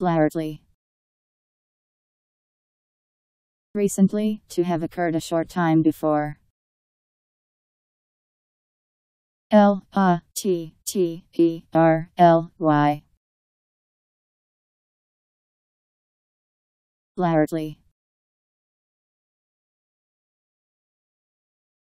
Largely. Recently, to have occurred a short time before. L-A-T-T-E-R-L-Y. Largely.